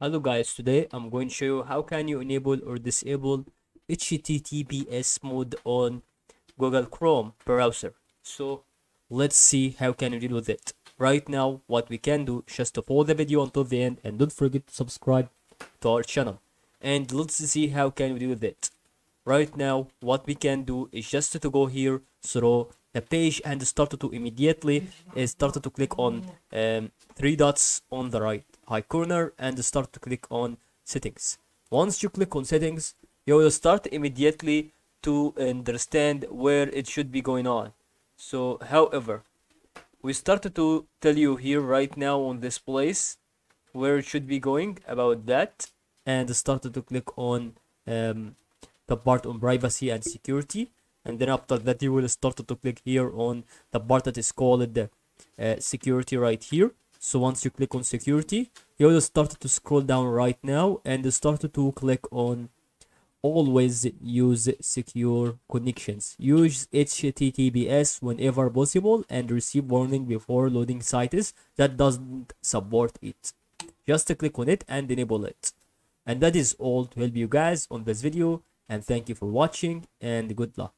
Hello guys, today I'm going to show you how can you enable or disable HTTPS mode on Google Chrome browser. So let's see how can you deal with it. Right now what we can do is just to follow the video until the end, and don't forget to subscribe to our channel. And let's see how can we deal with it. Right now what we can do is just to go here through the page and start to immediately start to click on three dots on the right high corner and start to click on settings. Once you click on settings, you will start immediately to understand where it should be going on. So however, we started to tell you here right now on this place where it should be going about that, and started to click on the part on privacy and security, and then after that you will start to click here on the part that is called the security right here. So once you click on security, you will start to scroll down right now and start to click on always use secure connections. Use HTTPS whenever possible and receive warning before loading sites that doesn't support it. Just click on it and enable it. And that is all to help you guys on this video, and thank you for watching and good luck.